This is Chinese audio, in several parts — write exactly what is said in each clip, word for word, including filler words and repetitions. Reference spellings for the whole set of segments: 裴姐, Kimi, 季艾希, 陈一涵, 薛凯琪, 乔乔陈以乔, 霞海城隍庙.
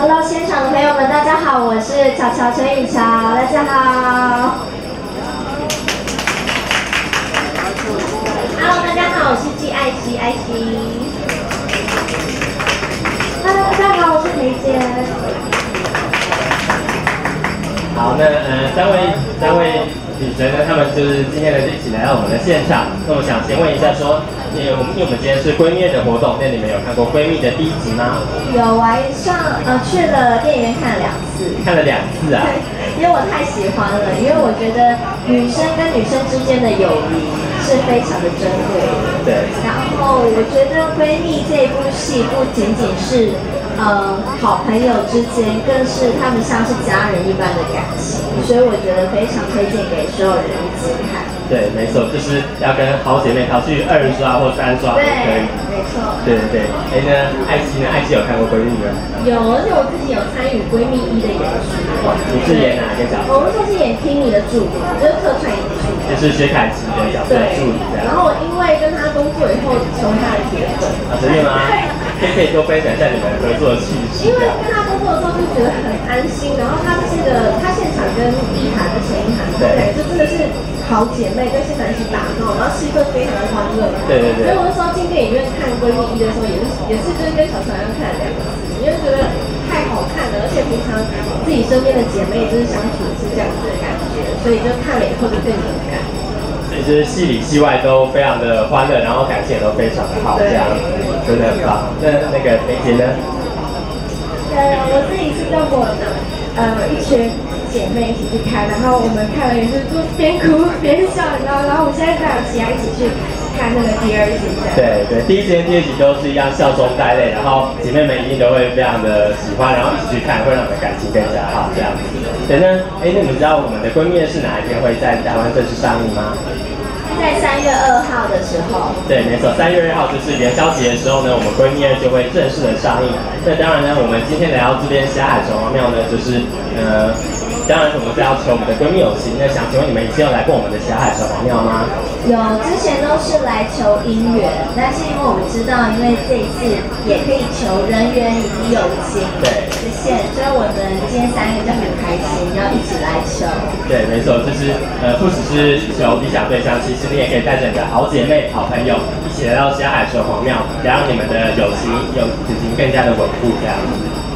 Hello， 现场的朋友们，大家好，我是乔乔陈以乔，大家好。Hello， 大家好，我是季艾希，艾希。Hello， 大家好，我是裴姐。好，那呃，三位三位女神呢，她们就是今天呢一起来到我们的现场。那我想先问一下说。 因为我们因为我们今天是闺蜜的活动，那你们有看过闺蜜的第一集吗？有啊，上呃去了电影院看了两次，看了两次啊，因为我太喜欢了，因为我觉得女生跟女生之间的友谊是非常的珍贵的。对。然后我觉得闺蜜这一部戏不仅仅是呃好朋友之间，更是他们像是家人一般的感情，所以我觉得非常推荐给所有人一起看。 对，没错，就是要跟好姐妹淘去二刷或三刷都可以。没错。对对对，哎，那艾希呢？艾希有看过《闺蜜》吗？有，而且我自己有参与《闺蜜一》的演出。你是演哪个角色？我那时候是演 Kimi 的助理，就是客串演出。就是薛凯琪的角色助理。然后我因为跟她工作以后，成为她的铁粉。啊，真的吗？可以可以多分享一下你们合作的趣事。因为跟她工作的时候就觉得很安心，然后她这个她现场跟一涵跟陈一涵，对，就真的是。 好姐妹跟现场一起打闹，然后气氛非常的欢乐。对对对。所以我那时候进电影院看《闺蜜一》的时候，也是也是就是跟小乔一样看了两次，因为觉得太好看了，而且平常自己身边的姐妹就是相处是这样子的感觉，所以就看了以后就更有感。所以就是戏里戏外都非常的欢乐，然后感情也都非常的好，这样真的很棒。那那个梅姐呢？呃，我自己是跟我的呃一群。 姐妹一起去看，然后我们看了也是就边哭边笑，你知道？然后我们现在在一起一起去看那个第二集。对对，第一集、第二集都是一样笑中带泪，然后姐妹们一定都会非常的喜欢，然后一起去看，会让我们感情更加好这样子。对呢，哎，那你们知道我们的闺蜜是哪一天会在台湾正式上映吗？ 在三月二号的时候，对，没错，三月二号就是元宵节的时候呢，我们闺蜜二就会正式的上映。那当然呢，我们今天来到这边霞海城隍庙呢，就是呃，当然我们是要求我们的闺蜜友情。那想请问你们以前有来过我们的霞海城隍庙吗？有，之前都是来求姻缘，但是因为我们知道，因为这一次也可以求人缘以及友情对实现，所以我们今天三个就很开心，要一起来求。对，没错，就是呃，不只是求理想对象，其实。 你也可以带着你的好姐妹、好朋友一起来到霞海城隍庙，也让你们的友情、友情更加的稳固这样子。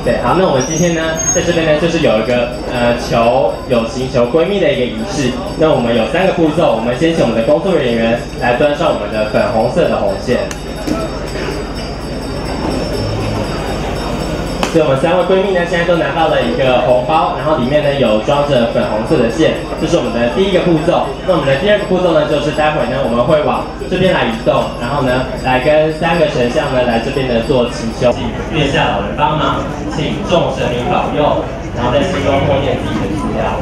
对，好，那我们今天呢，在这边呢，就是有一个呃求友情、求闺蜜的一个仪式。那我们有三个步骤，我们先请我们的工作人员来端上我们的粉红色的红线。所以我们三位闺蜜呢，现在都拿到了一个红包，然后里面呢有装着粉红色的线，这是我们的第一个步骤。那我们的第二个步骤呢，就是待会呢我们会往这边来移动，然后呢来跟三个神像呢来这边呢做祈求，请月下老人帮忙，请众神明保佑，然后在心中默念自己的祈祷。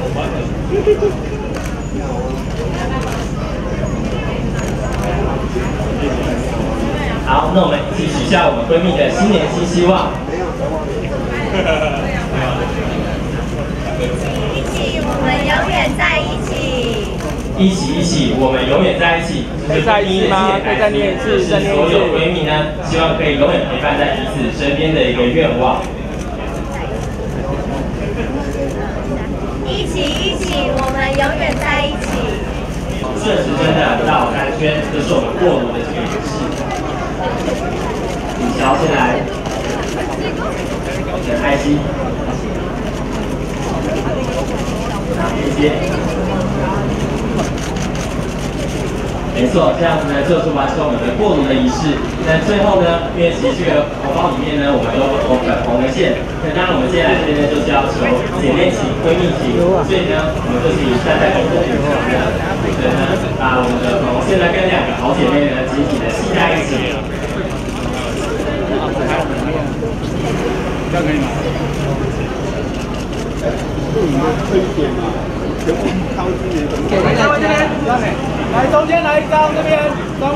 好，那我们一起许下我们闺蜜的新年新希望。一起，我们永远在一起。一起一起，我们永远在一起。就是闺蜜的新年开心，就是所有闺蜜呢，希望可以永远陪伴在彼此身边的一个愿望。一起一起，我们永远在一起。顺时针的绕三圈，这是我们过路的这个仪式。 你瞧起来，很开心。好，谢谢。没错，这样子呢，就是完成我们的过炉的仪式。那最后呢，因为其实这个红包里面呢，我们都有粉红的线。那当然，我们接下来这边呢，就是要求姐妹情、闺蜜情，所以呢，我们就是以站在工作人员呢，对呢，把我们的粉红线呢，跟两个好姐妹呢，紧紧的系在一起。 这样可以吗？这一点嘛，全部掏出来。来，这边，来中间来一张，这边，三位。